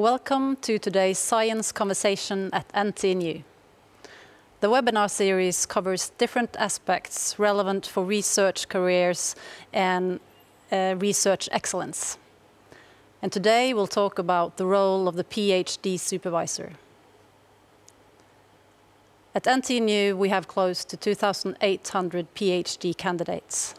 Welcome to today's Science Conversation at NTNU. The webinar series covers different aspects relevant for research careers and research excellence. And today we'll talk about the role of the PhD supervisor. At NTNU we have close to 2,800 PhD candidates.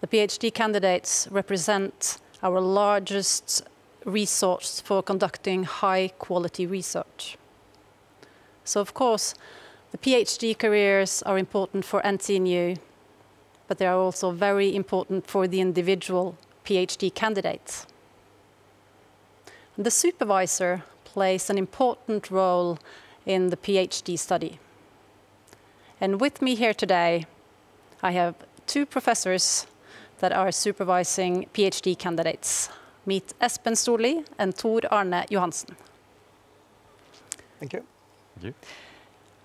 The PhD candidates represent our largest resource for conducting high-quality research. So, of course, the PhD careers are important for NTNU, but they are also very important for the individual PhD candidates. The supervisor plays an important role in the PhD study. And with me here today, I have two professors that are supervising PhD candidates. Meet Espen Storli and Tor Arne Johansen. Thank you. Thank you.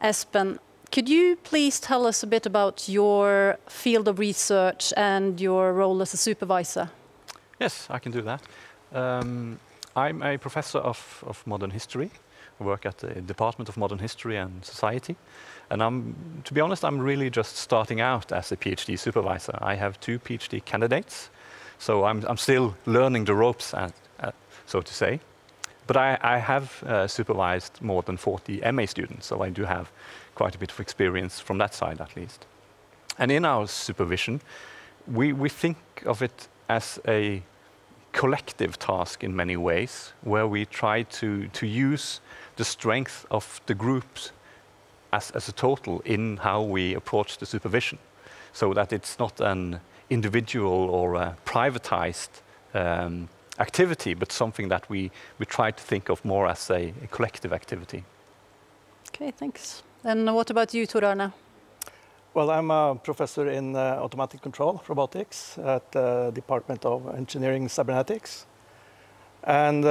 Espen, could you please tell us a bit about your field of research and your role as a supervisor? Yes, I can do that. I'm a professor of modern history. I work at the Department of Modern History and Society. And to be honest, I'm really just starting out as a PhD supervisor. I have two PhD candidates. So I'm still learning the ropes, so to say. But I have supervised more than 40 MA students, so I do have quite a bit of experience from that side, at least. And in our supervision, we think of it as a collective task in many ways, where we try to use the strength of the groups as a total in how we approach the supervision, so that it's not an individual or privatized activity, but something that we try to think of more as a collective activity. Okay, thanks. And what about you, Tor Arne? Well, I'm a professor in automatic control robotics at the Department of Engineering Cybernetics. And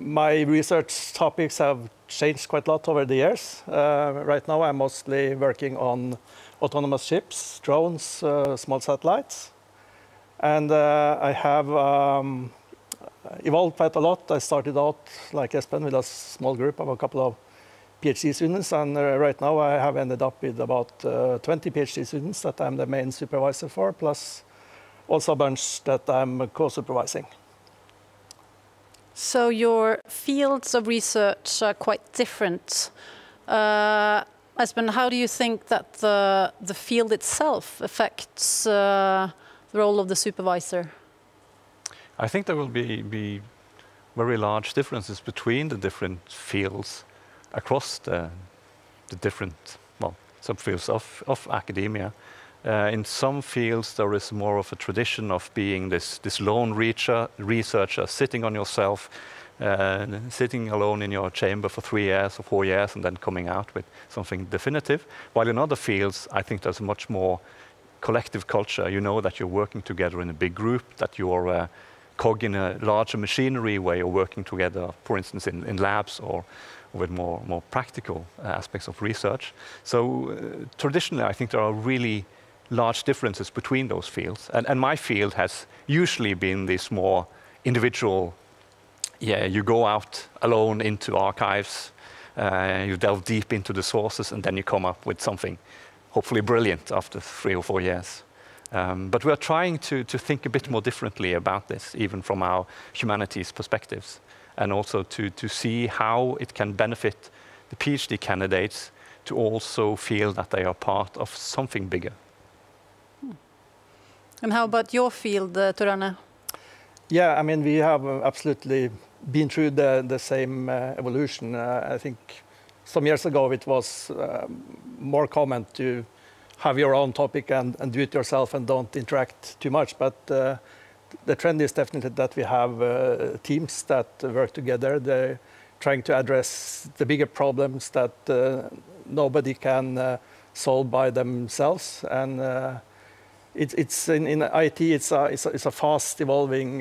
my research topics have changed quite a lot over the years. Right now I'm mostly working on autonomous ships, drones, small satellites. And I have evolved quite a lot. I started out, like Espen, with a small group of a couple of PhD students. And right now I have ended up with about 20 PhD students that I'm the main supervisor for, plus also a bunch that I'm co-supervising. So your fields of research are quite different. Espen, how do you think that the field itself affects the role of the supervisor? I think there will be very large differences between the different fields across the different, well, subfields of academia. In some fields, there is more of a tradition of being this lone researcher sitting on yourself, sitting alone in your chamber for 3 years or 4 years and then coming out with something definitive. While in other fields, I think there's a much more collective culture. You know that you're working together in a big group, that you're a cog in a larger machinery where you're working together, for instance, in labs or with more practical aspects of research. So traditionally, I think there are really large differences between those fields. And my field has usually been this more individual. Yeah, you go out alone into archives, you delve deep into the sources, and then you come up with something hopefully brilliant after 3 or 4 years. But we're trying to think a bit more differently about this, even from our humanities perspectives, and also to see how it can benefit the PhD candidates to also feel that they are part of something bigger. And how about your field, Tor Arne? Yeah, I mean, we have absolutely been through the same evolution. I think some years ago it was more common to have your own topic and do it yourself and don't interact too much. But the trend is definitely that we have teams that work together. They're trying to address the bigger problems that nobody can solve by themselves. And it's in IT, it's a fast evolving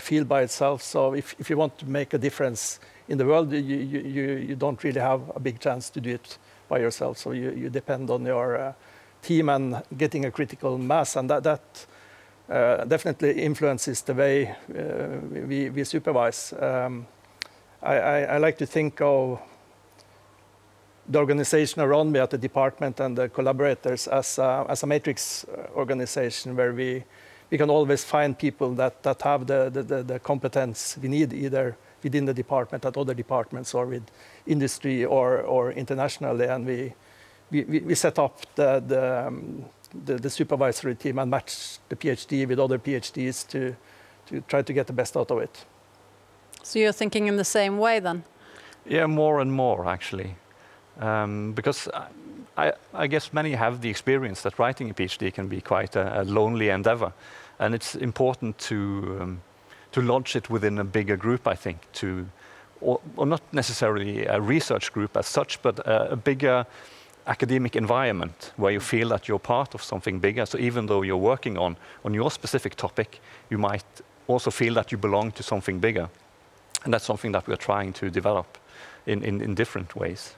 field by itself. So if you want to make a difference in the world, you don't really have a big chance to do it by yourself. So you depend on your team and getting a critical mass. And that definitely influences the way we supervise. I like to think of the organization around me at the department and the collaborators as a matrix organization where we can always find people that have the competence we need, either within the department, at other departments, or with industry, or internationally. And we set up the supervisory team and match the PhD with other PhDs to try to get the best out of it. So you're thinking in the same way then? Yeah, more and more actually. Because I guess many have the experience that writing a PhD can be quite a lonely endeavor. And it's important to lodge it within a bigger group, I think, or not necessarily a research group as such, but a bigger academic environment where you feel that you're part of something bigger. So even though you're working on your specific topic, you might also feel that you belong to something bigger. And that's something that we're trying to develop in different ways.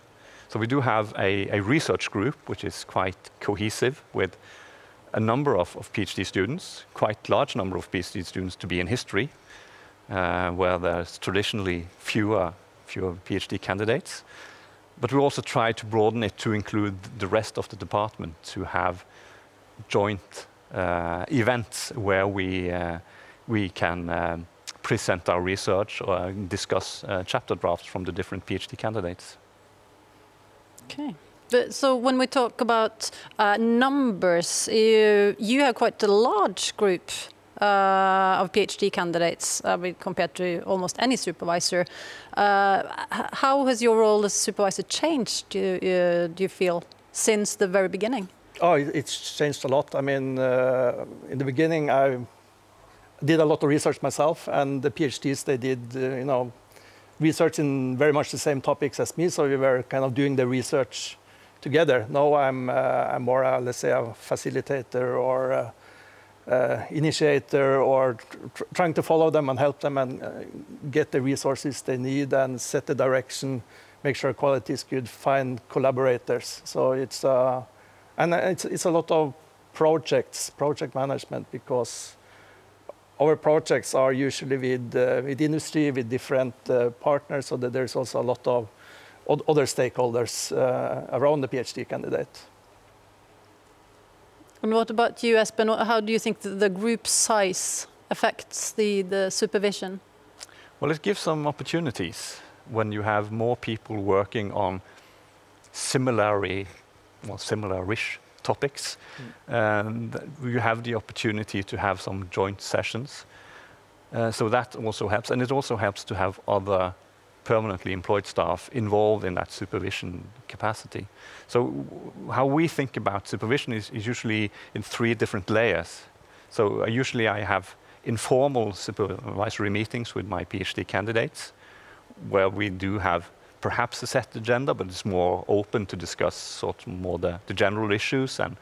So we do have a research group, which is quite cohesive with a number of PhD students, quite large number of PhD students to be in history, where there's traditionally fewer PhD candidates. But we also try to broaden it to include the rest of the department, to have joint events where we can present our research or discuss chapter drafts from the different PhD candidates. Okay. So when we talk about numbers, you have quite a large group of PhD candidates compared to almost any supervisor. How has your role as supervisor changed, do you feel, since the very beginning? Oh, it's changed a lot. I mean, in the beginning, I did a lot of research myself, and the PhDs, they did, you know, research in very much the same topics as me. So we were kind of doing the research together. Now I'm more, let's say, a facilitator or initiator, or trying to follow them and help them and get the resources they need and set the direction, make sure quality is good, find collaborators. So it's and it's a lot of projects, project management, because our projects are usually with industry, with different partners, so that there's also a lot of other stakeholders around the PhD candidate. And what about you, Espen? How do you think the group size affects the supervision? Well, it gives some opportunities when you have more people working on similar-ish topics. And you have the opportunity to have some joint sessions. So that also helps. And it also helps to have other permanently employed staff involved in that supervision capacity. So how we think about supervision is usually in three different layers. So usually I have informal supervisory meetings with my PhD candidates, where we do have perhaps a set agenda, but it's more open to discuss sort of more the general issues, and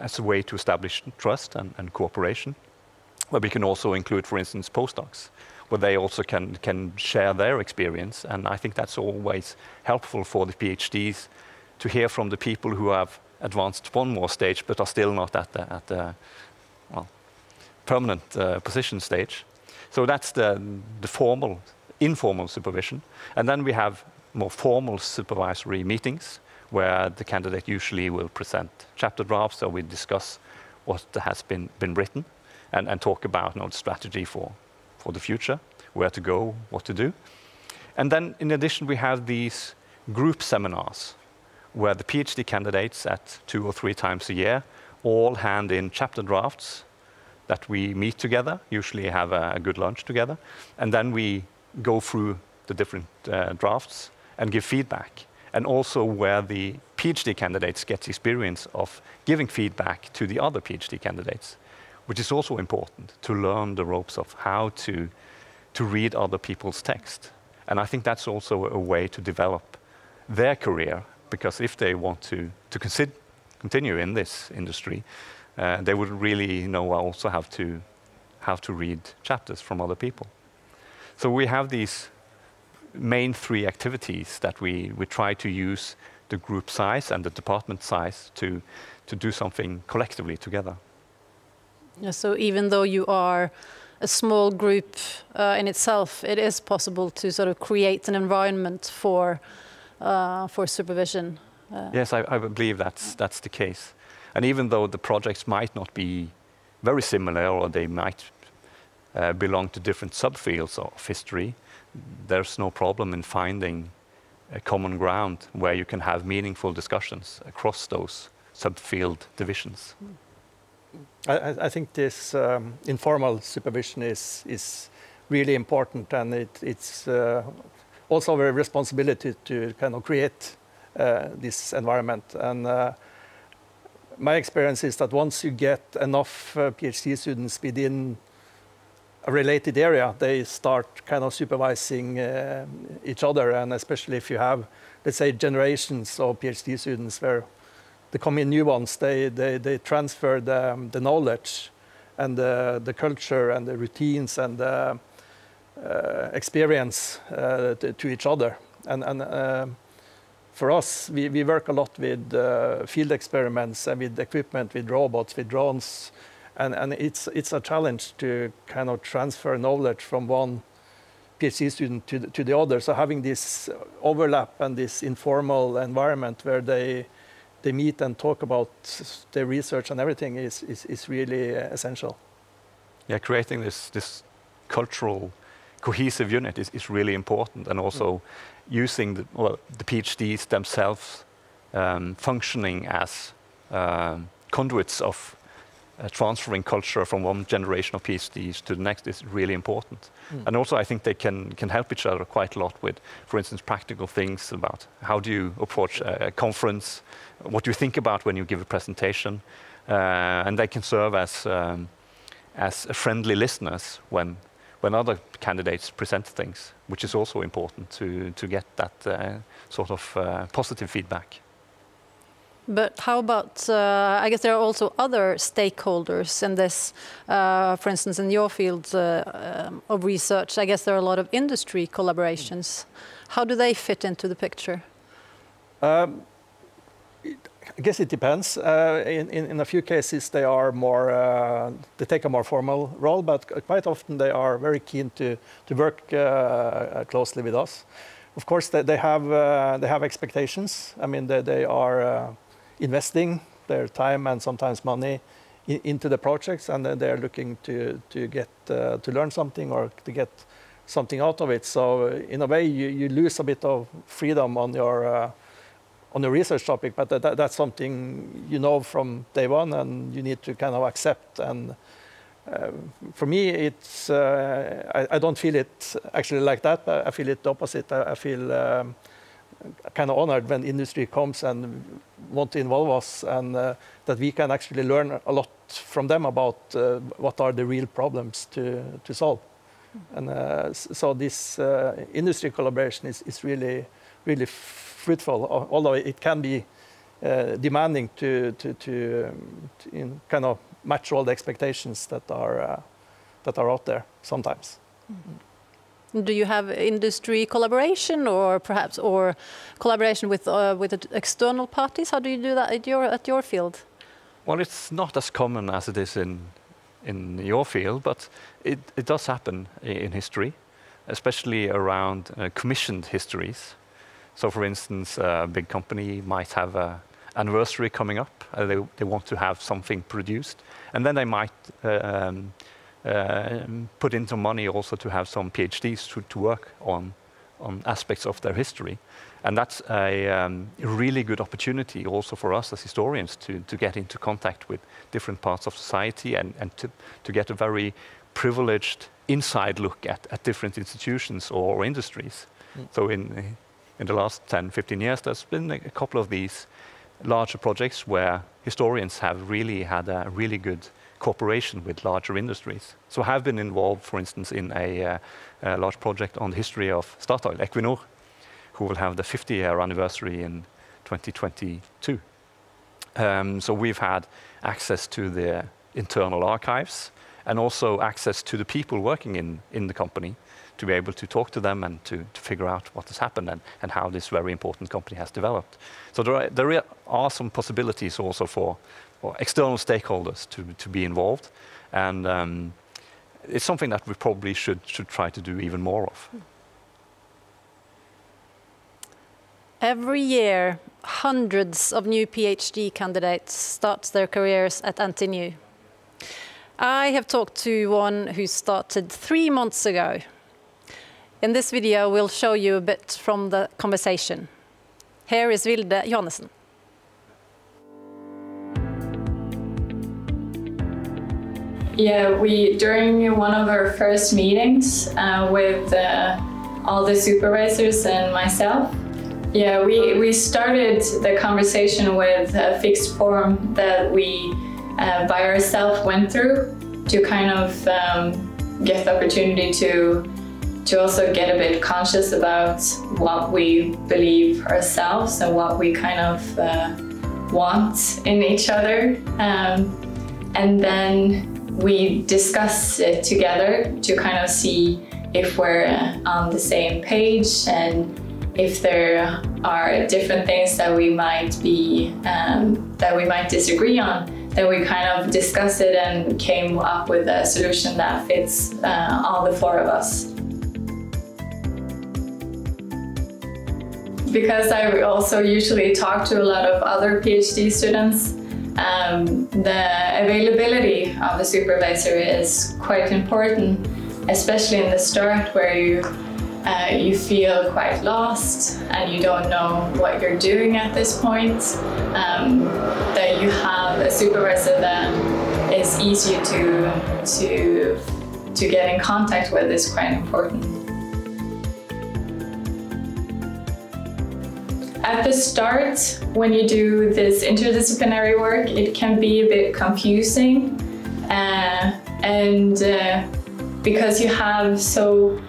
as a way to establish trust and cooperation. But we can also include, for instance, postdocs, where they also can share their experience. And I think that's always helpful for the PhDs to hear from the people who have advanced one more stage but are still not at the permanent position stage. So that's the formal, informal supervision. And then we have more formal supervisory meetings where the candidate usually will present chapter drafts, so we discuss what has been written and talk about, you know, the strategy for the future, where to go, what to do. And then in addition, we have these group seminars where the PhD candidates at 2 or 3 times a year all hand in chapter drafts that we meet together, usually have a good lunch together, and then we go through the different drafts and give feedback. And also where the PhD candidates get experience of giving feedback to the other PhD candidates, which is also important, to learn the ropes of how to read other people's text. And I think that's also a way to develop their career, because if they want to continue in this industry, they would really, you know, also have to read chapters from other people. So we have these main 3 activities that we try to use the group size and the department size to do something collectively together. So even though you are a small group in itself, it is possible to sort of create an environment for supervision. Yes, I believe that's the case. And even though the projects might not be very similar, or they might belong to different subfields of history, there's no problem in finding a common ground where you can have meaningful discussions across those subfield divisions. I think this informal supervision is really important, and it's also a responsibility to kind of create this environment. And my experience is that once you get enough PhD students within a related area, they start kind of supervising each other, and especially if you have, let's say, generations of PhD students where they come in new ones, they transfer the knowledge and the culture and the routines and the experience to each other. And for us, we work a lot with field experiments and with equipment, with robots, with drones, and it's a challenge to kind of transfer knowledge from one PhD student to the other. So having this overlap and this informal environment where they meet and talk about their research and everything is really essential. Yeah, creating this cultural cohesive unit is really important, and also using the PhDs themselves functioning as conduits of transferring culture from one generation of PhDs to the next is really important. And also I think they can help each other quite a lot with, for instance, practical things about how do you approach a conference, what do you think about when you give a presentation, and they can serve as friendly listeners when other candidates present things, which is also important to get that sort of positive feedback. But how about, I guess there are also other stakeholders in this, for instance, in your field of research, I guess there are a lot of industry collaborations. How do they fit into the picture? I guess it depends. In a few cases, they are more, they take a more formal role, but quite often they are very keen to work closely with us. Of course, they have expectations. I mean, they are investing their time and sometimes money into the projects, and they're looking to get to learn something or to get something out of it. So in a way, you lose a bit of freedom on your research topic, but that's something you know from day one, and you need to kind of accept. And for me, it's I don't feel it actually like that. But I feel it the opposite. I feel kind of honored when industry comes and want to involve us, and that we can actually learn a lot from them about what are the real problems to solve. And so this industry collaboration is really fruitful, although it can be demanding to kind of match all the expectations that are out there sometimes. Do you have industry collaboration, or perhaps collaboration with external parties? How do you do that at your field? Well, it's not as common as it is in your field, but it does happen in history, especially around commissioned histories. So, for instance, a big company might have a anniversary coming up, they want to have something produced, and then they might put in some money also to have some PhDs to work on aspects of their history. And that's a really good opportunity also for us as historians to get into contact with different parts of society and to get a very privileged inside look at different institutions or industries. So in the last 10, 15 years, there's been a couple of these larger projects where historians have really had a really good cooperation with larger industries. So I have been involved, for instance, in a large project on the history of Statoil, Equinor, who will have the 50-year anniversary in 2022. So we've had access to the internal archives and also access to the people working in the company to be able to talk to them and to figure out what has happened and how this very important company has developed. So there are some possibilities also for external stakeholders to be involved, and it's something that we probably should try to do even more of. Every year, hundreds of new PhD candidates start their careers at NTNU. I have talked to one who started 3 months ago. In this video, we'll show you a bit from the conversation. Here is Vilde Johannesson. Yeah, during one of our first meetings with all the supervisors and myself, yeah, we started the conversation with a fixed form that we by ourselves went through to kind of get the opportunity to also get a bit conscious about what we believe ourselves and what we kind of want in each other. And then we discuss it together to kind of see if we're on the same page and if there are different things that we might be, disagree on, then we kind of discussed it and came up with a solution that fits all the four of us. Because I also usually talk to a lot of other PhD students, the availability of a supervisor is quite important, especially in the start where you feel quite lost and you don't know what you're doing at this point, that you have a supervisor that is easy to get in contact with is quite important. At the start, when you do this interdisciplinary work, it can be a bit confusing because you have so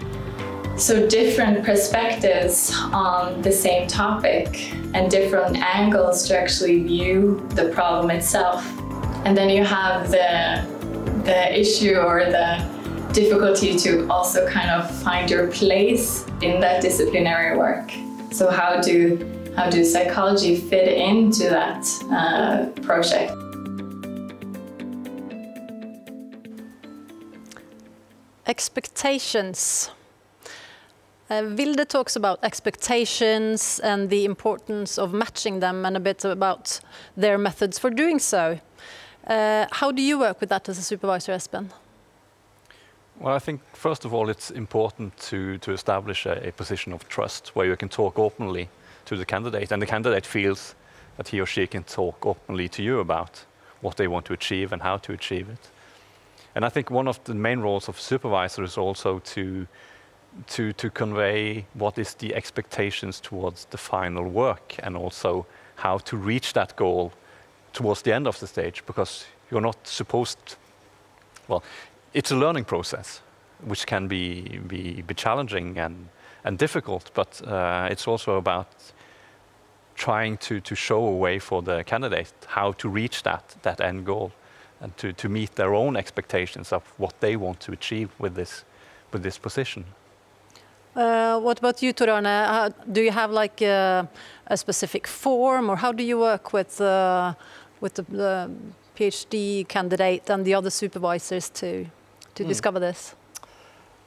different perspectives on the same topic and different angles to actually view the problem itself. And then you have the issue or the difficulty to also kind of find your place in that disciplinary work. So how do psychology fit into that project? Expectations. Vilde talks about expectations and the importance of matching them and a bit about their methods for doing so. How do you work with that as a supervisor, Espen? Well, I think first of all it's important to establish a position of trust where you can talk openly to the candidate and the candidate feels that he or she can talk openly to you about what they want to achieve and how to achieve it. And I think one of the main roles of supervisor is also to convey what is the expectations towards the final work and also how to reach that goal towards the end of the stage, because you're not supposed to, well, it's a learning process which can be challenging and difficult, but it's also about trying to show a way for the candidate how to reach that end goal and to meet their own expectations of what they want to achieve with this position. What about you, Tor Arne? Do you have like a specific form, or how do you work with the PhD candidate and the other supervisors to discover this?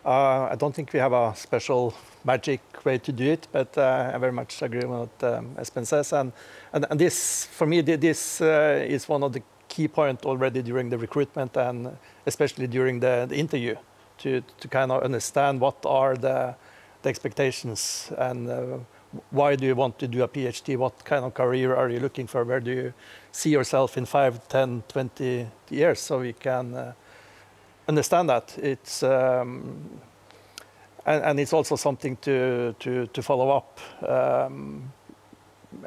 I don't think we have a special magic way to do it, but I very much agree with what Espen says. And this, for me, this is one of the key points already during the recruitment and especially during the interview, to kind of understand what are the expectations and why do you want to do a PhD? What kind of career are you looking for? Where do you see yourself in 5, 10, 20 years? So we can understand that. It's and it's also something to follow up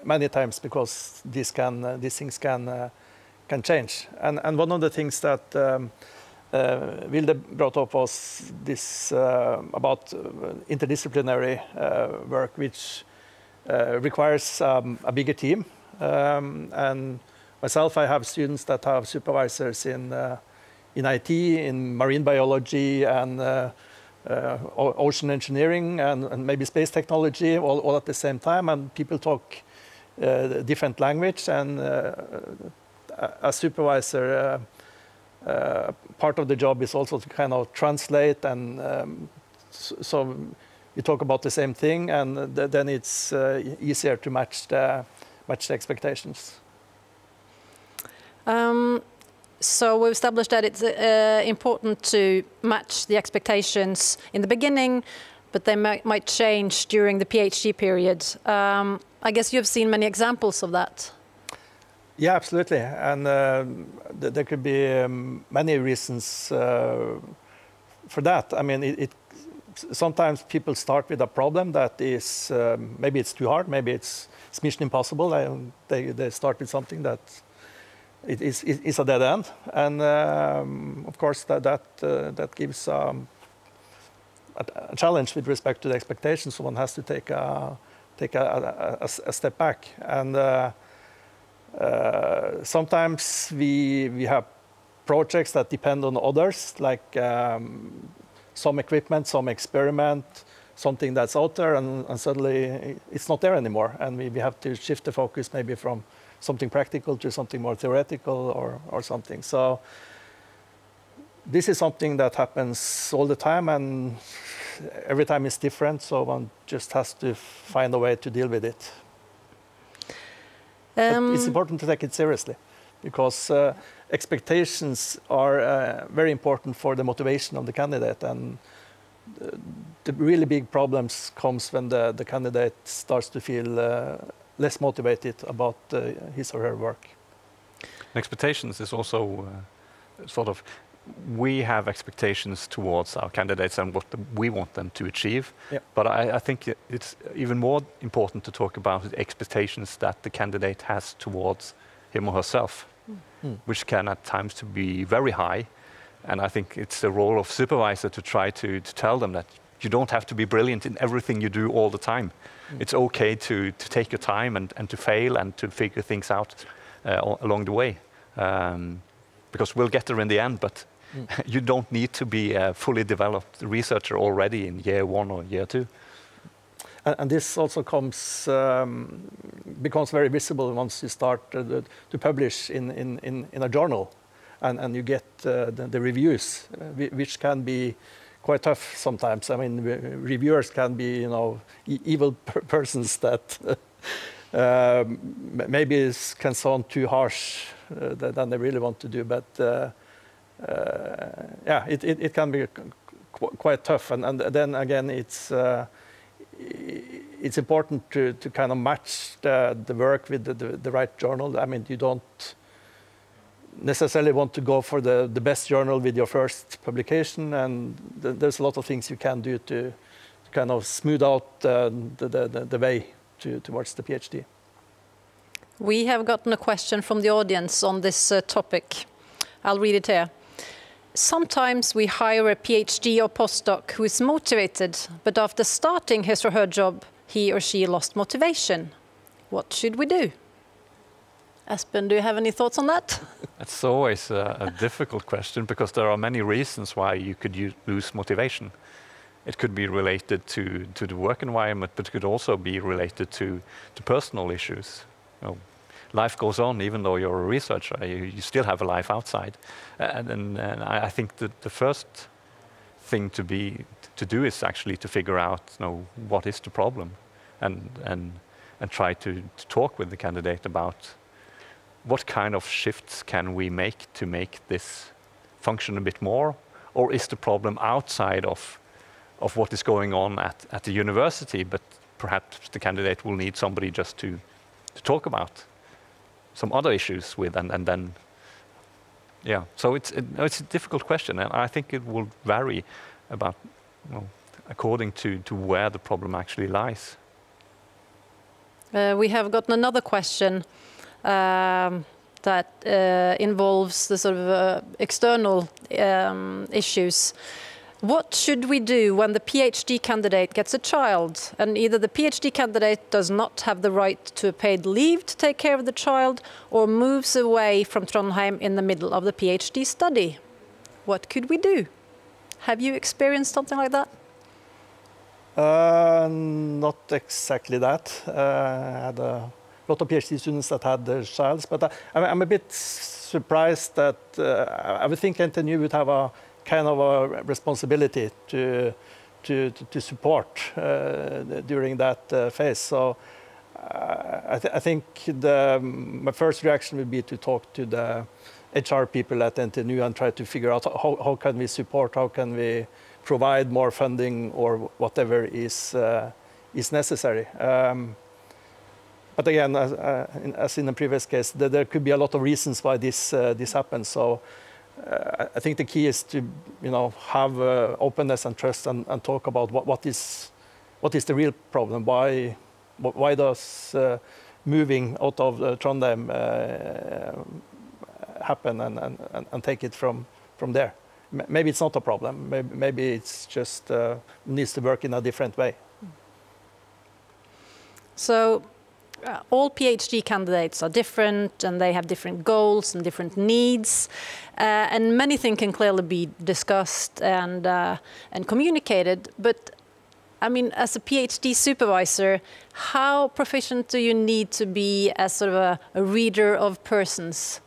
many times, because these things can change. And one of the things that Vilde brought up was this about interdisciplinary work, which requires a bigger team. And myself, I have students that have supervisors in IT, in marine biology, and ocean engineering and maybe space technology all at the same time, and people talk different language. And as supervisor, part of the job is also to kind of translate, and so you talk about the same thing, and then it's easier to match the expectations. So we've established that it's important to match the expectations in the beginning, but they might change during the PhD period. I guess you've seen many examples of that. Yeah, absolutely. And there could be many reasons for that. I mean, sometimes people start with a problem that is, maybe it's too hard, maybe it's mission impossible. They start with something that is a dead end. And of course, that gives a challenge with respect to the expectations. So one has to take a step back. And sometimes we have projects that depend on others, like some equipment, some experiment, something that's out there, and suddenly it's not there anymore. And we have to shift the focus maybe from something practical to something more theoretical or something. So this is something that happens all the time, and every time it's different, so one just has to find a way to deal with it. It's important to take it seriously, because expectations are very important for the motivation of the candidate, and the really big problems comes when the candidate starts to feel less motivated about his or her work. Expectations is also sort of, we have expectations towards our candidates and what we want them to achieve. Yeah. But I think it's even more important to talk about the expectations that the candidate has towards him or herself, which can at times to be very high. And I think it's the role of supervisor to try to tell them that you don't have to be brilliant in everything you do all the time. It's okay to take your time and to fail and to figure things out along the way. Because we'll get there in the end, but you don't need to be a fully developed researcher already in year 1 or year 2. And this also comes, becomes very visible once you start to publish in a journal, and you get the reviews, which can be quite tough sometimes. I mean, reviewers can be, you know, evil persons that maybe can sound too harsh than they really want to do. But yeah, it can be quite tough. And then again, it's important to kind of match the work with the right journal. I mean, you don't necessarily want to go for the best journal with your first publication, and there's a lot of things you can do to kind of smooth out the way towards the PhD. We have gotten a question from the audience on this topic. I'll read it here. Sometimes we hire a PhD or postdoc who is motivated, but after starting his or her job, he or she lost motivation. What should we do? Espen, do you have any thoughts on that? That's always a difficult question, because there are many reasons why you could lose motivation. It could be related to the work environment, but it could also be related to personal issues. You know, life goes on, even though you're a researcher, you still have a life outside. And I think that the first thing to do is actually to figure out, you know, what is the problem, and try to talk with the candidate about what kind of shifts can we make to make this function a bit more? Or is the problem outside of what is going on at the university, but perhaps the candidate will need somebody just to talk about some other issues with, and then, yeah. So it's a difficult question, and I think it will vary about, well, according to where the problem actually lies. We have gotten another question that involves the sort of external issues. What should we do when the PhD candidate gets a child, and either the PhD candidate does not have the right to a paid leave to take care of the child, or moves away from Trondheim in the middle of the PhD study? What could we do? Have you experienced something like that? Not exactly that. I had a lot of PhD students that had their childs, but I'm a bit surprised that I would think NTNU would have a kind of a responsibility to support during that phase. So I think my first reaction would be to talk to the HR people at NTNU and try to figure out how can we support, how can we provide more funding or whatever is necessary. But again, as in the previous case, there could be a lot of reasons why this happens. So I think the key is to, you know, have openness and trust and talk about what is the real problem. Why does moving out of Trondheim happen and take it from there? Maybe it's not a problem. Maybe it's just needs to work in a different way. So all PhD candidates are different, and they have different goals and different needs, and many things can clearly be discussed and communicated. But I mean, as a PhD supervisor, how proficient do you need to be as sort of a reader of persons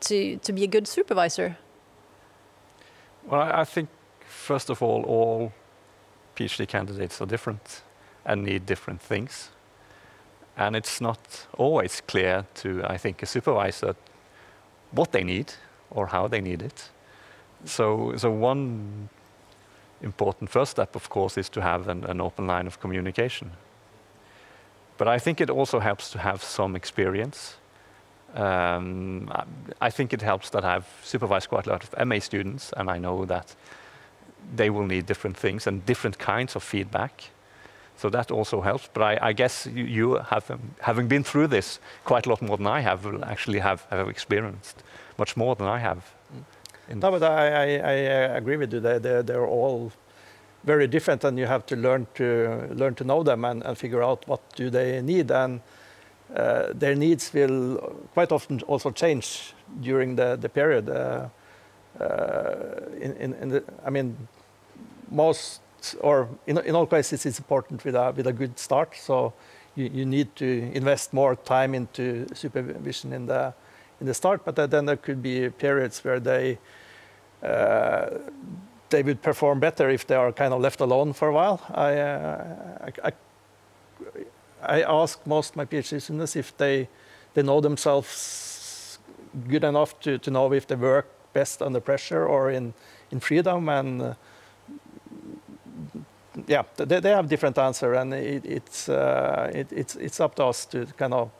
to be a good supervisor? Well, I think, first of all PhD candidates are different and need different things. And it's not always clear to, I think, a supervisor what they need or how they need it. So one important first step, of course, is to have an open line of communication. But I think it also helps to have some experience. I think it helps that I've supervised quite a lot of MA students, and I know that they will need different things and different kinds of feedback. So that also helps. But I guess you have, having been through this quite a lot more than I have, will actually have experienced much more than I have. No, but I agree with you. They're all very different, and you have to learn to know them and figure out what do they need. And their needs will quite often also change during the period. I mean, in all cases, it's important with a good start. So you need to invest more time into supervision in the start. But then there could be periods where they would perform better if they are kind of left alone for a while. I ask most of my PhD students if they know themselves good enough to know if they work best under pressure or in freedom. And yeah, they have different answers, and it's up to us to kind of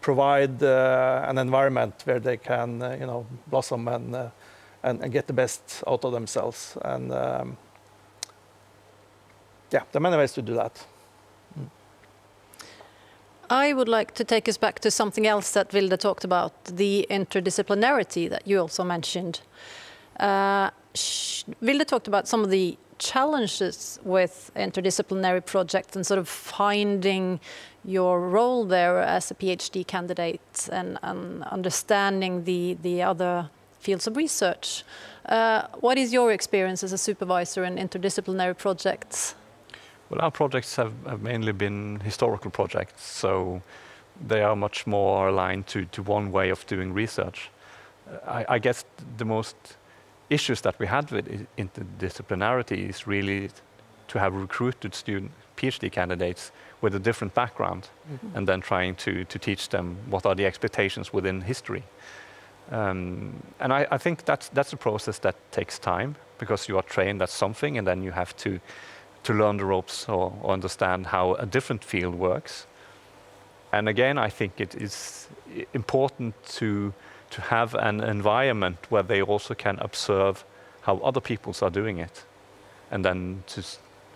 provide an environment where they can you know, blossom and get the best out of themselves. And yeah, there are many ways to do that. I would like to take us back to something else that Vilde talked about, the interdisciplinarity that you also mentioned. Vilde talked about some of the challenges with interdisciplinary projects and sort of finding your role there as a PhD candidate and understanding the other fields of research. What is your experience as a supervisor in interdisciplinary projects? Well, our projects have mainly been historical projects, so they are much more aligned to one way of doing research. I guess the most issues that we had with interdisciplinarity is really to have recruited PhD candidates with a different background, mm-hmm. and then trying to teach them what are the expectations within history. And I think that's a process that takes time, because you are trained at something and then you have to learn the ropes or understand how a different field works. And again, I think it is important to have an environment where they also can observe how other peoples are doing it, and then to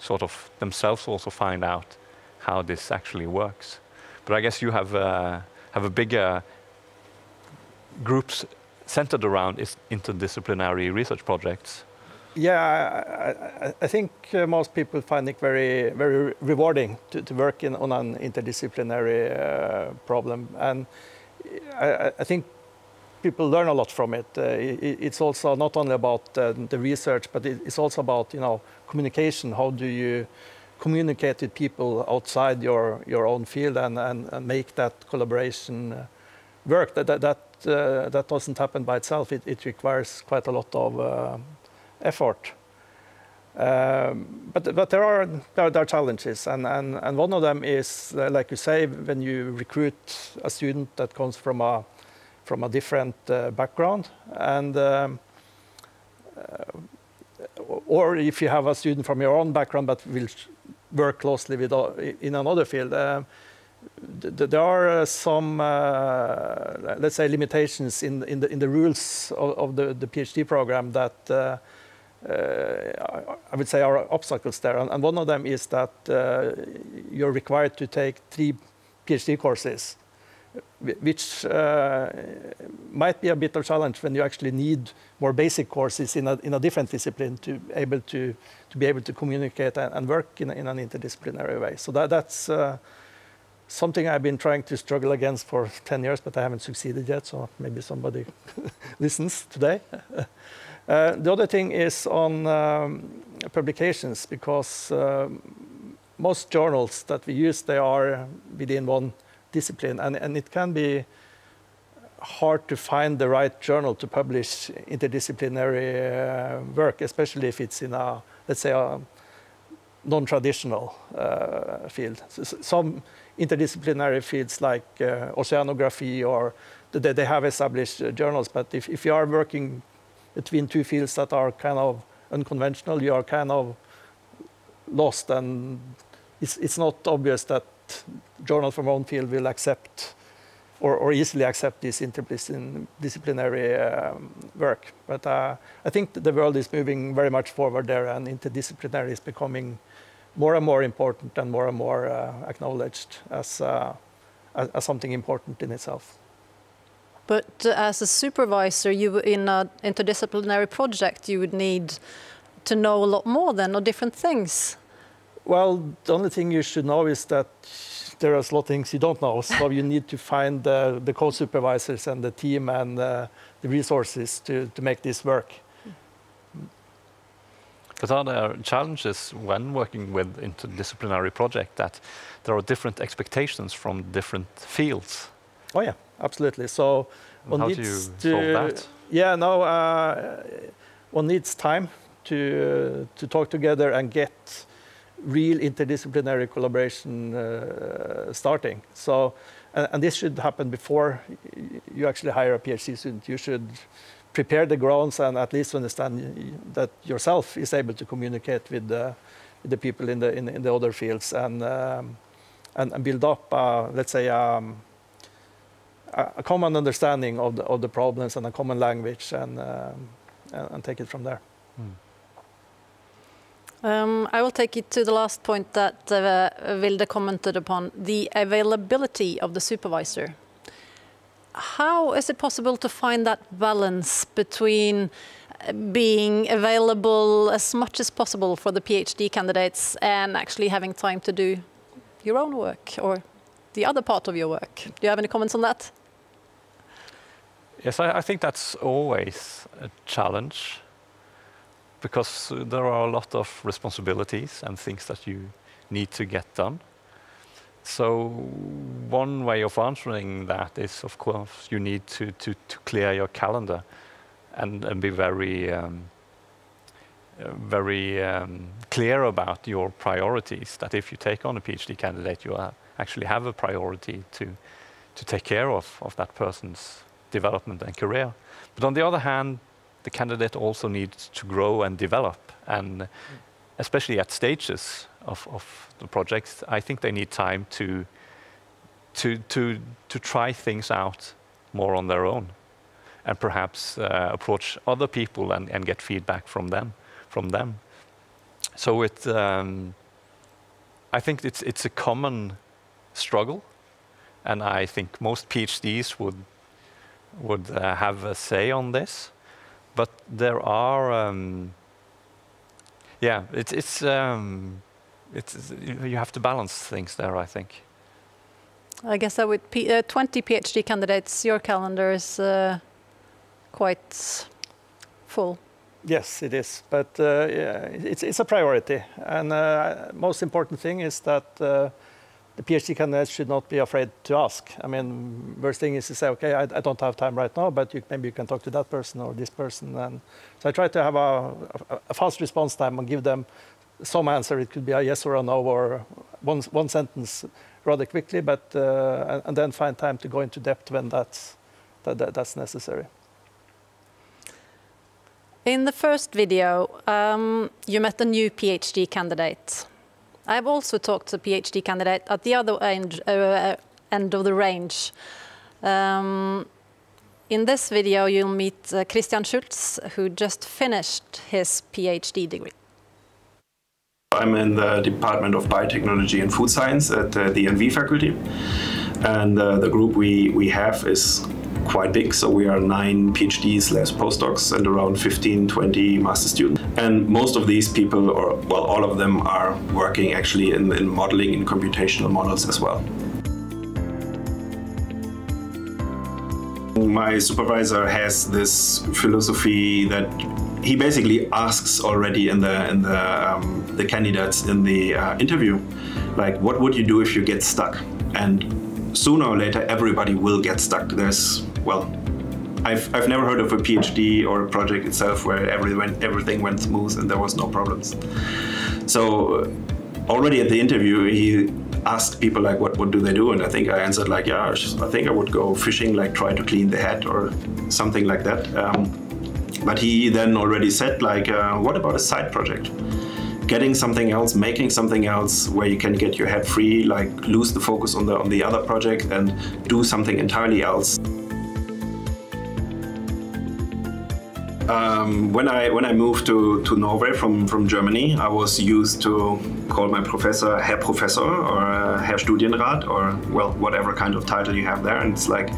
sort of themselves also find out how this actually works. But I guess you have a bigger groups centered around interdisciplinary research projects. Yeah, I think most people find it very, very rewarding to work on an interdisciplinary problem, and I think people learn a lot from it. It's also not only about the research, but it's also about, you know, communication. How do you communicate with people outside your own field and make that collaboration work? That doesn't happen by itself. It requires quite a lot of effort. But there are challenges, and one of them is, like you say, when you recruit a student that comes from a different background, and or if you have a student from your own background but will work closely with in another field, there are some let's say limitations in the rules of the PhD program that. I would say there are obstacles there, and one of them is that you're required to take 3 PhD courses, which might be a bit of a challenge when you actually need more basic courses in a different discipline to be able to communicate and work in an interdisciplinary way. So that's something I've been trying to struggle against for 10 years, but I haven't succeeded yet, so maybe somebody listens today. The other thing is on publications, because most journals that we use, they are within one discipline, and it can be hard to find the right journal to publish interdisciplinary work, especially if it's in a, let's say, a non-traditional field. So some interdisciplinary fields like oceanography, or they have established journals, but if you are working between 2 fields that are kind of unconventional, you are kind of lost, and it's not obvious that journal from one field will accept or easily accept this interdisciplinary work. But I think that the world is moving very much forward there, and interdisciplinary is becoming more and more important and more acknowledged as something important in itself. But as a supervisor, you in an interdisciplinary project, you would need to know a lot more than, or different things. Well, the only thing you should know is that there are a lot of things you don't know. So you need to find the co-supervisors and the team and the resources to make this work. But are there challenges when working with interdisciplinary project that there are different expectations from different fields? Oh yeah, absolutely. So one needs to solve that? Yeah, no, one needs time to talk together and get real interdisciplinary collaboration starting. So, and this should happen before you actually hire a PhD student. You should prepare the grounds and at least understand that yourself is able to communicate with the people in the other fields, and build up, let's say. A common understanding of the problems and a common language, and take it from there. Mm. I will take it to the last point that Vilde commented upon, the availability of the supervisor. How is it possible to find that balance between being available as much as possible for the PhD candidates and actually having time to do your own work, or the other part of your work? Do you have any comments on that? Yes, I think that's always a challenge, because there are a lot of responsibilities and things that you need to get done. So one way of answering that is, of course, you need to clear your calendar and be very, very clear about your priorities, that if you take on a PhD candidate, you are actually have a priority to take care of that person's development and career. But on the other hand, the candidate also needs to grow and develop, and especially at stages of the projects, I think they need time to try things out more on their own, and perhaps approach other people and get feedback from them. So it, I think it's a common struggle, and I think most PhDs would have a say on this, but there are yeah, it's you have to balance things there, I think. I guess that with 20 PhD candidates, your calendar is quite full. Yes, it is, but yeah, it's a priority. And most important thing is that the PhD candidates should not be afraid to ask. I mean, worst thing is to say, okay, I don't have time right now, but maybe you can talk to that person or this person. And so I try to have a fast response time and give them some answer. It could be a yes or a no or one sentence rather quickly, but and then find time to go into depth when that's necessary. In the first video, you met a new PhD candidate. I've also talked to a PhD candidate at the other end of the range. In this video, you'll meet Christian Schultz, who just finished his PhD degree. I'm in the Department of Biotechnology and Food Science at the NV faculty. And the group we have is quite big, so we are 9 PhDs / postdocs and around 15–20 master students. And most of these people, or well, all of them, are working actually in modeling, in computational models as well. My supervisor has this philosophy that he basically asks already in the candidates in the interview, like, what would you do if you get stuck? And sooner or later, everybody will get stuck. There's, well, I've never heard of a PhD or a project itself where everything went smooth and there was no problems. So already at the interview, he asked people like, what do they do? And I think I answered like, yeah, I think I would go fishing, like try to clean the head or something like that. But he then already said like, what about a side project? Getting something else, making something else where you can get your head free, like lose the focus on the other project and do something entirely else. When I moved to Norway from Germany, I was used to call my professor Herr Professor or Herr Studienrat or, well, whatever kind of title you have there. And it's like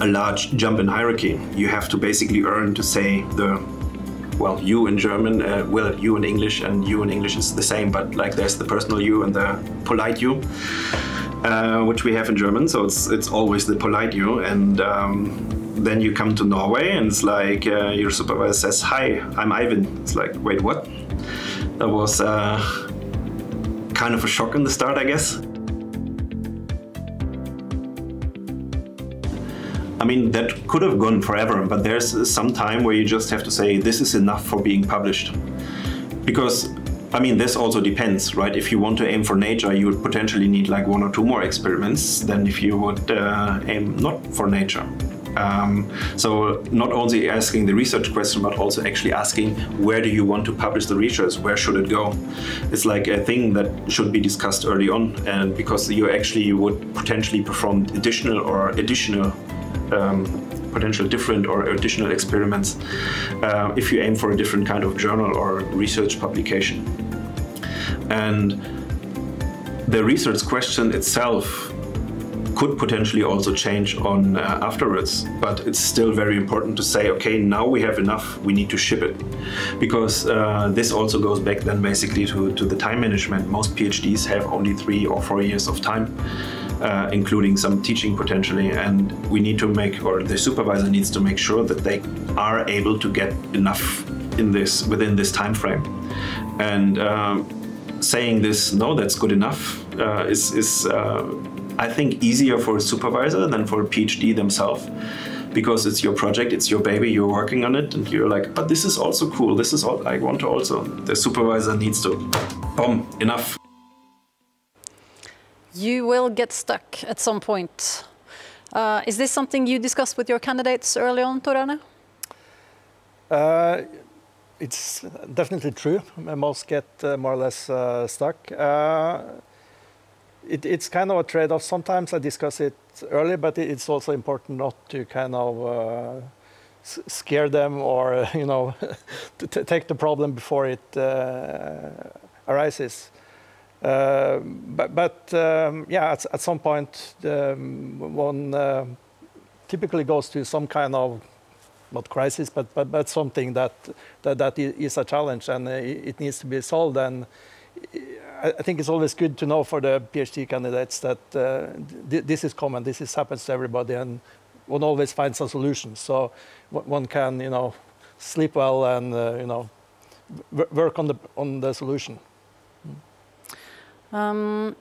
a large jump in hierarchy. You have to basically earn to say the, well, you in German, well, you in English, and you in English is the same, but like there's the personal you and the polite you, which we have in German. So it's always the polite you. And then you come to Norway and it's like your supervisor says, hi, I'm Ivan. It's like, wait, what? That was kind of a shock in the start, I guess. I mean, that could have gone forever, but there's some time where you just have to say, this is enough for being published. Because, I mean, this also depends, right? If you want to aim for Nature, you would potentially need like 1 or 2 more experiments than if you would aim not for Nature. So not only asking the research question, but also actually asking, where do you want to publish the research? Where should it go? It's like a thing that should be discussed early on, and because you actually would potentially perform additional experiments if you aim for a different kind of journal or research publication. And the research question itself could potentially also change on afterwards, but it's still very important to say, okay, now we have enough, we need to ship it. Because this also goes back then basically to the time management. Most PhDs have only 3 or 4 years of time, including some teaching potentially, and we need to make, or the supervisor needs to make sure that they are able to get enough in this, within this time frame. And saying this, no, that's good enough, is I think easier for a supervisor than for a PhD themselves, because it's your project, it's your baby, you're working on it, and you're like, but this is also cool, this is all I want to also. The supervisor needs to, boom, enough. You will get stuck at some point. Is this something you discussed with your candidates early on, Tor Arne? It's definitely true. Most get more or less stuck. It's kind of a trade-off. Sometimes I discuss it early, but it's also important not to kind of scare them or, you know, to take the problem before it arises. Yeah, at some point, one typically goes to some kind of, not crisis, but something that is a challenge and it needs to be solved. And I think it's always good to know for the PhD candidates that this is common, this happens to everybody, and one always finds a solution. So one can, you know, sleep well and you know, work on the solution. I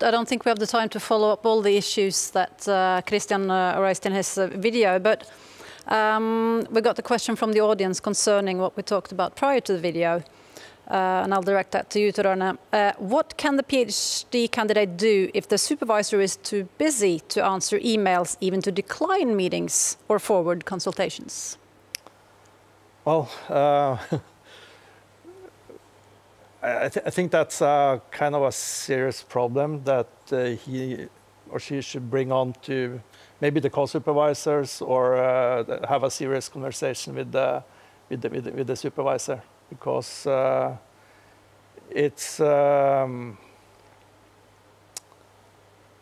don't think we have the time to follow up all the issues that Christian raised in his video, but we got the question from the audience concerning what we talked about prior to the video, and I'll direct that to you, Tor Arne. What can the PhD candidate do if the supervisor is too busy to answer emails, even to decline meetings or forward consultations? Well, I think that's kind of a serious problem that he or she should bring on to maybe the co-supervisors, or have a serious conversation with the supervisor, because it's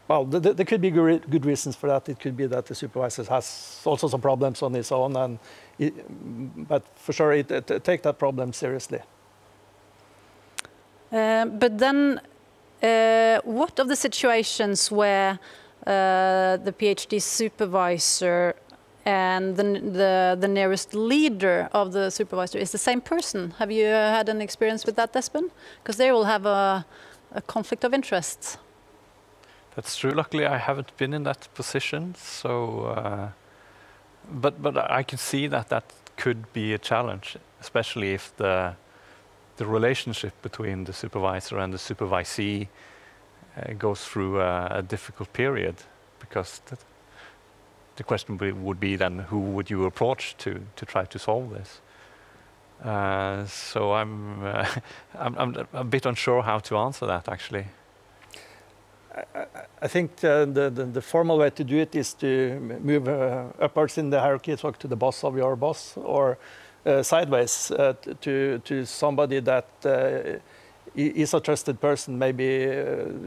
well, there could be good reasons for that. It could be that the supervisor has also some problems on his own, and but for sure, take that problem seriously. But then, what of the situations where the PhD supervisor and the nearest leader of the supervisor is the same person? Have you had an experience with that, Espen? Because they will have a conflict of interest. That's true. Luckily, I haven't been in that position, so but I can see that could be a challenge, especially if the relationship between the supervisor and the supervisee goes through a difficult period, because the question would be then, who would you approach to try to solve this? So I'm a bit unsure how to answer that, actually. I think the formal way to do it is to move upwards in the hierarchy, talk to the boss of your boss, or sideways to somebody that is a trusted person, maybe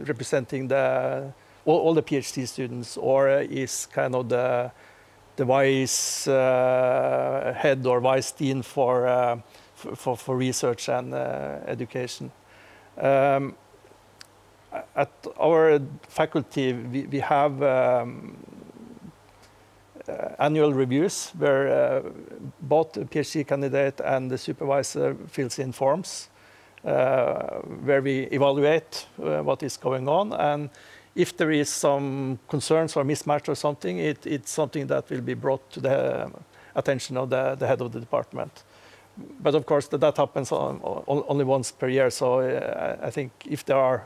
representing all the PhD students, or is kind of the vice head or vice dean for research and education. At our faculty, we have annual reviews where both the PhD candidate and the supervisor fills in forms where we evaluate what is going on, and if there is some concerns or mismatch or something, it's something that will be brought to the attention of the head of the department. But of course that happens only once per year, so I think if there are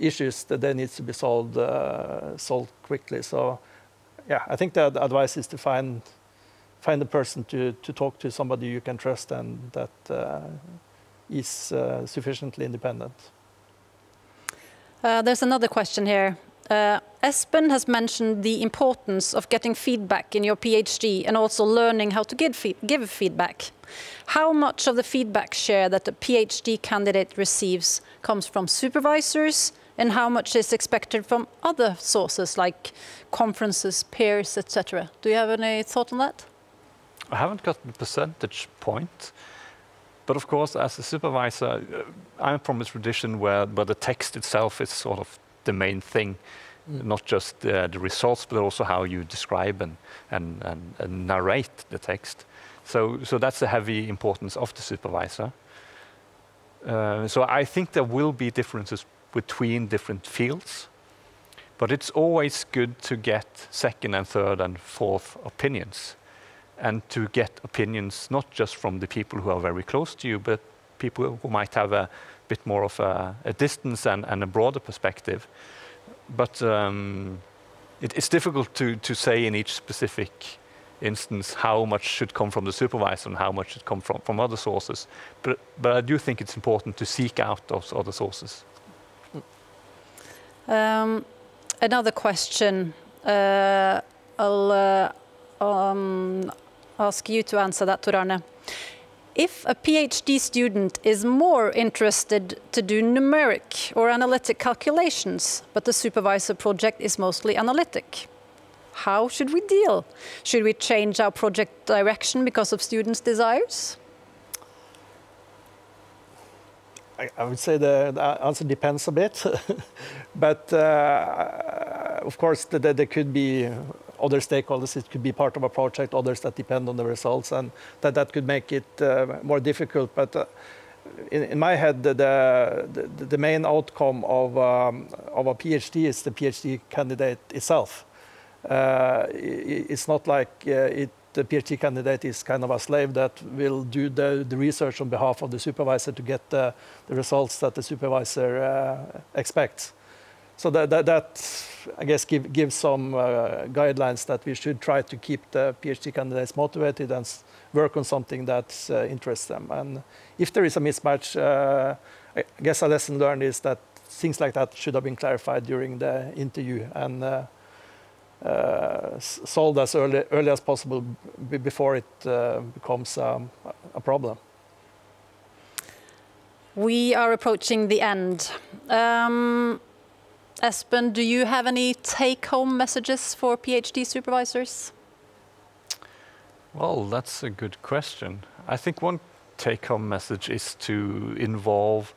issues that they need to be solved quickly. So yeah, I think the advice is to find a person to talk to, somebody you can trust and that is sufficiently independent. There's another question here. Espen has mentioned the importance of getting feedback in your PhD and also learning how to give feedback. How much of the feedback share that the PhD candidate receives comes from supervisors, and how much is expected from other sources like conferences, peers, etc.? Do you have any thought on that? I haven't got the percentage point, but of course, as a supervisor, I'm from a tradition where the text itself is sort of the main thing, not just the results, but also how you describe and narrate the text. So that's the heavy importance of the supervisor. So I think there will be differences between different fields, but it's always good to get second and third and fourth opinions, and to get opinions not just from the people who are very close to you, but people who might have a bit more of a distance and a broader perspective. But it's difficult to say in each specific instance how much should come from the supervisor and how much should come from other sources, but I do think it's important to seek out those other sources. Another question, I'll ask you to answer that, Tor Arne. If a PhD student is more interested to do numeric or analytic calculations, but the supervisor project is mostly analytic, how should we deal? Should we change our project direction because of students' desires? I would say the answer depends a bit, but of course there could be other stakeholders. It could be part of a project, others that depend on the results, and that could make it more difficult. But in my head, the main outcome of a PhD is the PhD candidate itself. It's not like the PhD candidate is kind of a slave that will do the research on behalf of the supervisor to get the results that the supervisor expects. So that I guess, gives some guidelines that we should try to keep the PhD candidates motivated and work on something that interests them. And if there is a mismatch, I guess a lesson learned is that things like that should have been clarified during the interview and solved as early as possible before it becomes a problem. We are approaching the end. Espen, do you have any take-home messages for PhD supervisors? Well, that's a good question. I think one take-home message is to involve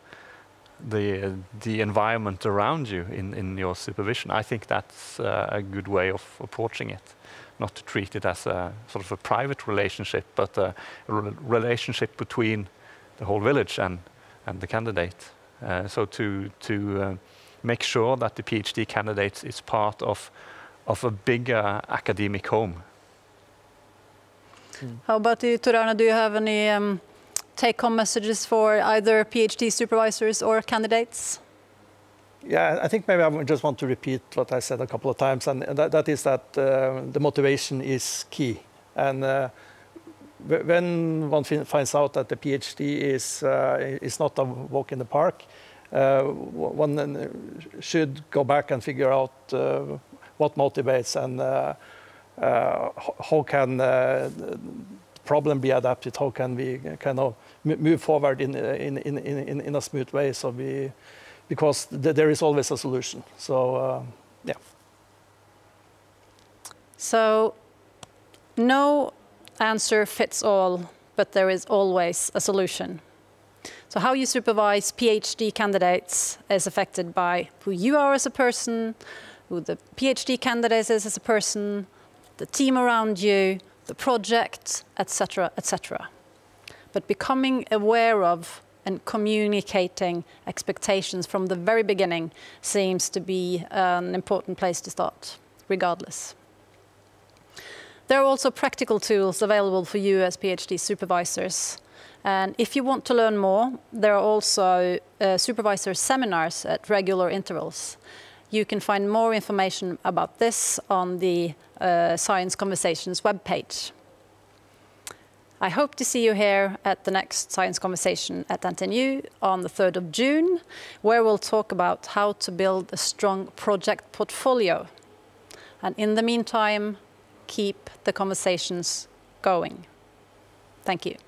the environment around you in your supervision. I think that's a good way of approaching it, not to treat it as a sort of a private relationship, but a relationship between the whole village and the candidate. So to make sure that the PhD candidate is part of a bigger academic home. How about you, Tor Arne? Do you have any take-home messages for either PhD supervisors or candidates? Yeah, I think maybe I just want to repeat what I said a couple of times, and that is that the motivation is key. And when one finds out that the PhD is not a walk in the park, one should go back and figure out what motivates and how can problem be adapted, how can we kind of move forward in a smooth way, so because there is always a solution. So yeah. So no answer fits all, but there is always a solution. So how you supervise PhD candidates is affected by who you are as a person, who the PhD candidate is as a person, the team around you, the project, etc., etc. But becoming aware of and communicating expectations from the very beginning seems to be an important place to start, regardless. There are also practical tools available for you as PhD supervisors. And if you want to learn more, there are also supervisor seminars at regular intervals. You can find more information about this on the Science Conversations webpage. I hope to see you here at the next Science Conversation at NTNU on the 3rd of June, where we'll talk about how to build a strong project portfolio. And in the meantime, keep the conversations going. Thank you.